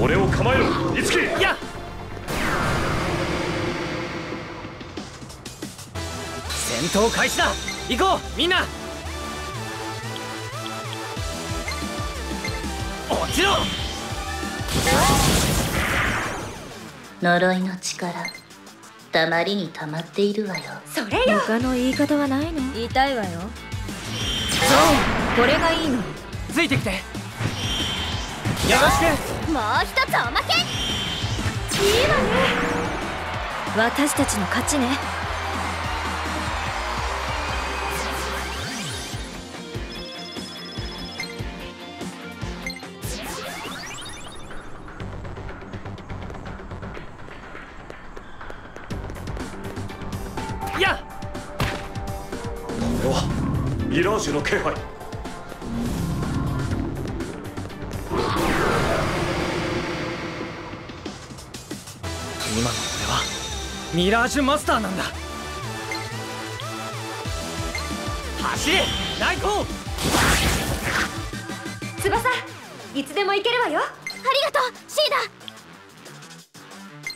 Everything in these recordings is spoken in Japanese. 俺を構えろ、樹！やっ！戦闘開始だ！行こうみんな！落ちろ！呪いの力、たまりにたまっているわよ。それよ！他の言い方はないの？言いたいわよ。そう、これがいいの。ついてきて。よろしく。もう一つおまけ。いいわね。私たちの勝ちね。ミラージュの気配。今の俺はミラージュマスターなんだ。走れライコー！翼、いつでも行けるわよ。ありがとうシ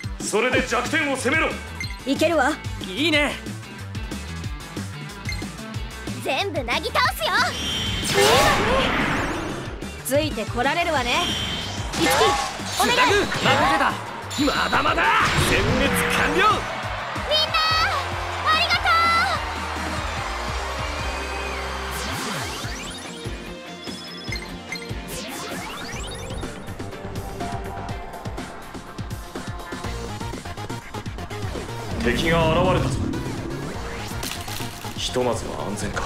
ーダ。それで弱点を攻めろ。いけるわ。いいね。全部なぎ倒すよ。ついてこられるわね。樹、お願い。任せた。まだまだ。全滅完了。みんなありがとう。敵が現れたぞ。ひとまずは安全か。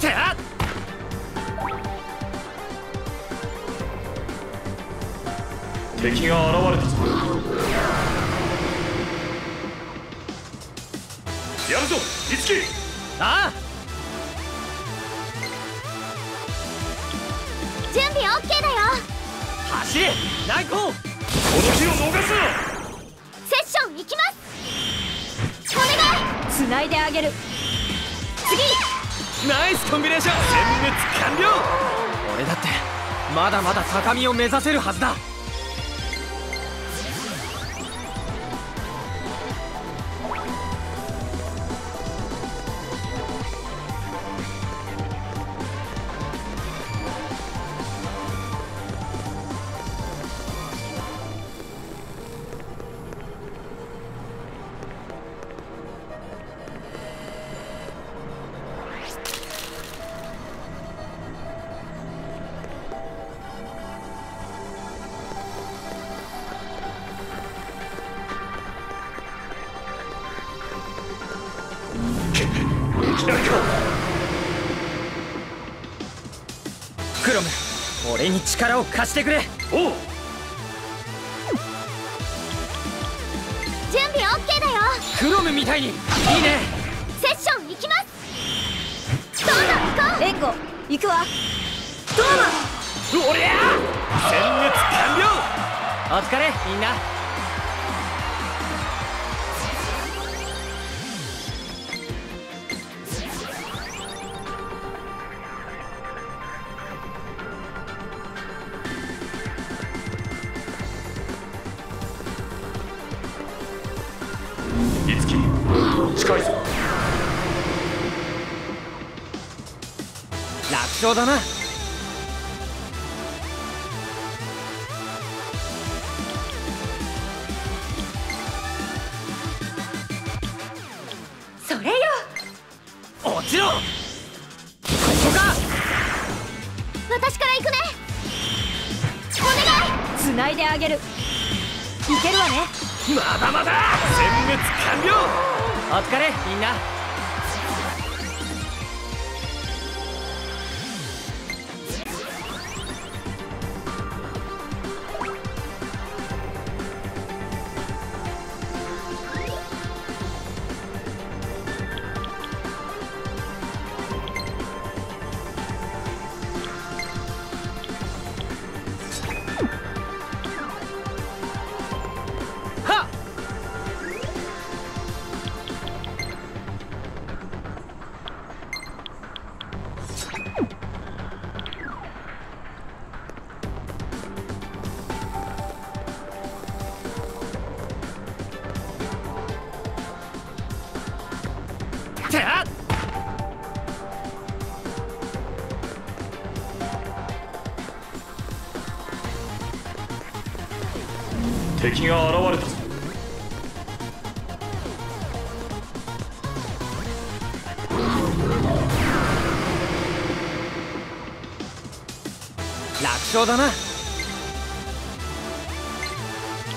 てらっ！敵が現れたぞ。やるぞ、樹！ああ！準備 OK だよ。走れライコー！この日を逃すな。セッション行きます。お願い。繋いであげる。次！ナイスコンビネーション。全滅完了。俺だってまだまだ高みを目指せるはずだ。クロム、俺に力を貸してくれ。おう、準備 OK だよ。クロムみたいに。いいね。セッション行きます。どうぞ、エンゴ行くわ。どうもおりゃー。殲滅完了。お疲れみんな。近いぞ。楽勝だな。それよ。落ちろ。ここか。私から行くね。お願い。繋いであげる。いけるわね。まだまだ。殲滅完了。お疲れみんな。敵が現れたぞ。楽勝だな。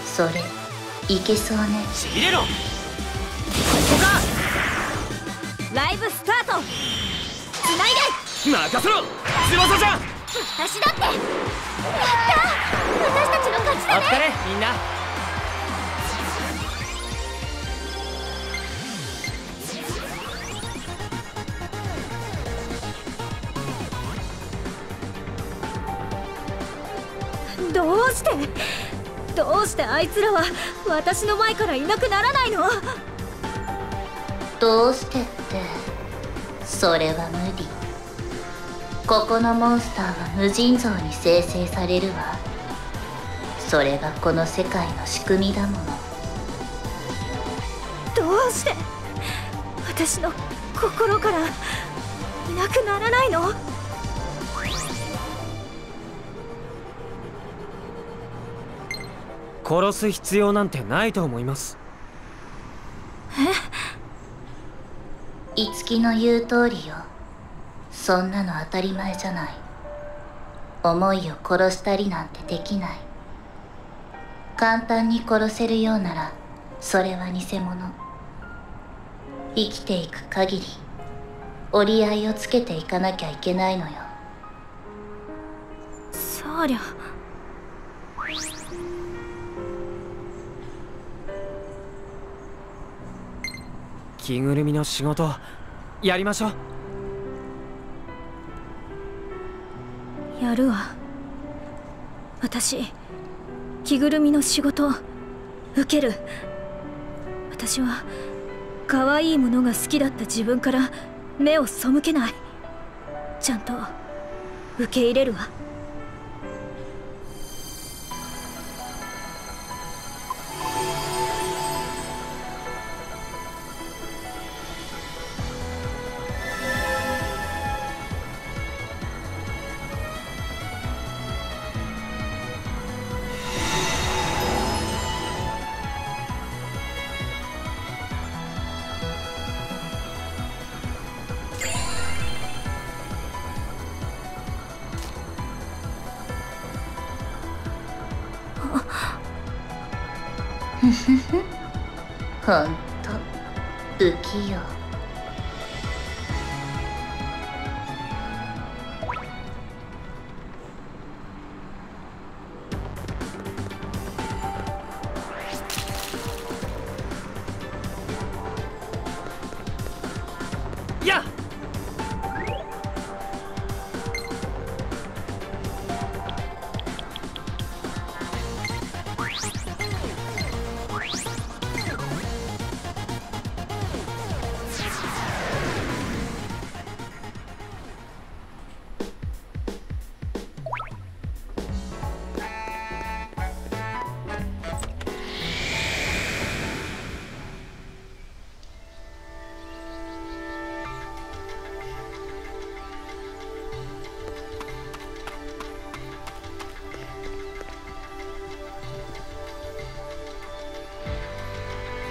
それいけそうね。ちぎれろ。ここか。ライブスタート。つないで。任せろ。翼ちゃん。私だって。やった。私たちの勝ちだね。お疲れみんな。どうしてあいつらは私の前からいなくならないの？どうしてってそれは無理。ここのモンスターは無尽蔵に生成されるわ。それがこの世界の仕組みだもの。どうして私の心からいなくならないの？殺す必要なんてないと思います。え？樹の言う通りよ。そんなの当たり前じゃない。思いを殺したりなんてできない。簡単に殺せるようならそれは偽物。生きていく限り折り合いをつけていかなきゃいけないのよ。そりゃ着ぐるみの仕事やりましょう。やるわ。私着ぐるみの仕事受ける。私は可愛いものが好きだった自分から目を背けない。ちゃんと受け入れるわ。ほんと不器用。やっ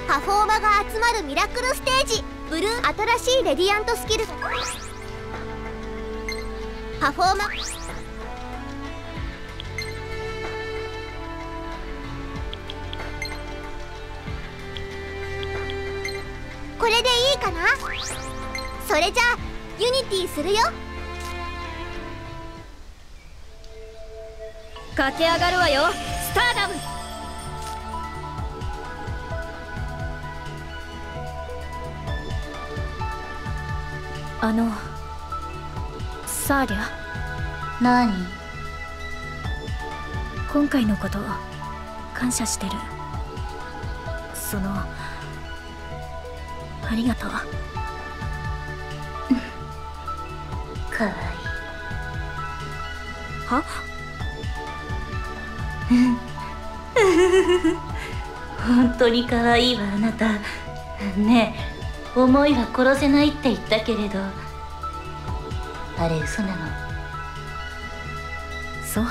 パフォーマーが集まるミラクルステージブルー、新しいレディアントスキル。パフォーマーこれでいいかな。それじゃあユニティするよ。駆け上がるわよスターダム。サーリャ。何？今回のこと感謝してる。ありがとう。かわいい。は？本当にかわいいわあなた。ねえ。思いは殺せないって言ったけれどあれ嘘なの？そう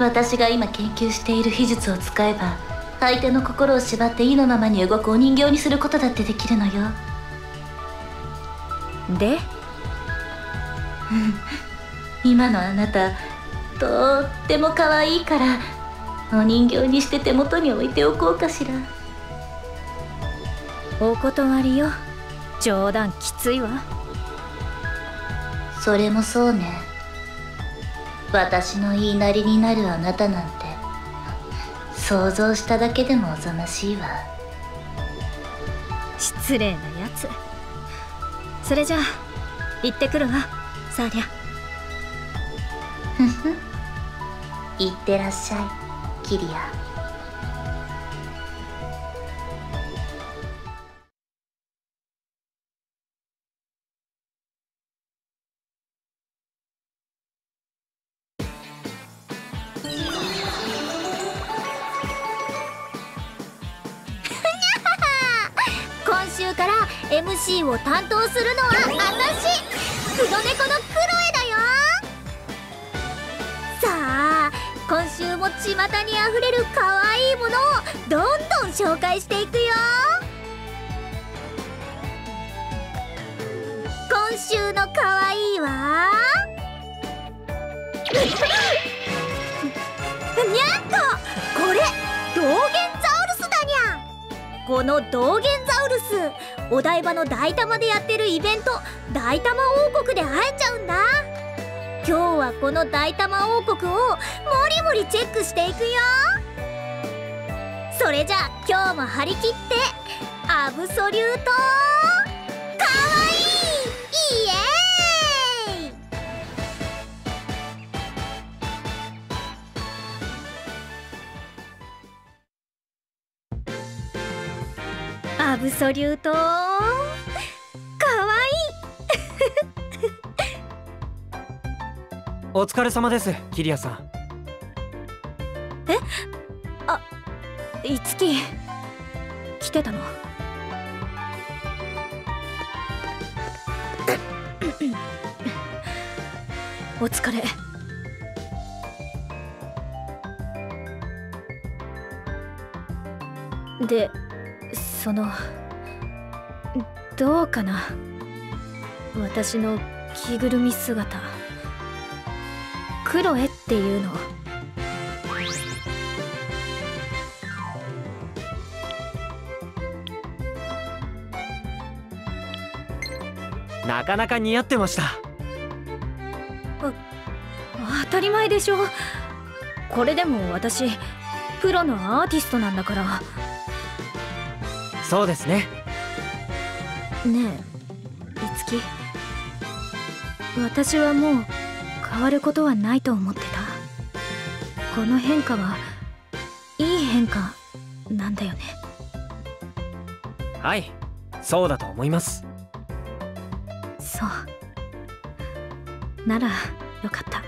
私が今研究している秘術を使えば、相手の心を縛って意のままに動くお人形にすることだってできるのよ。で今のあなた、とっても可愛いから、お人形にして手元に置いておこうかしら。お断りよ。冗談きついわ。それもそうね。私の言いなりになるあなたなんて、想像しただけでもおぞましいわ。失礼なやつ。それじゃあ行ってくるわ、サーリャ。ふふ行ってらっしゃい、キリア。今週から MC を担当するのは私、黒猫のクロエだよ。さあ、今週も巷にあふれるかわいいものをどんどん紹介していくよ。今週のかわいいはにゃんこ、これ道元ザウルスだにゃ。この道元ザウルス、お台場の大玉でやってるイベント、大玉王国で会えちゃうんだ。今日はこの大玉王国をもりもりチェックしていくよ。それじゃあ今日も張り切ってアブソリュートかわいいイエーイ。アブソリュートお疲れ様です、キリアさん。え？あ、いつき来てたの？お疲れ。で、そのどうかな、私の着ぐるみ姿。クロエっていうの。なかなか似合ってました。当たり前でしょ。これでも私プロのアーティストなんだから。そうですね。ねえいつき、私はもう変わることはないと思ってた。この変化はいい変化なんだよね。はい、そうだと思います。そうならよかった。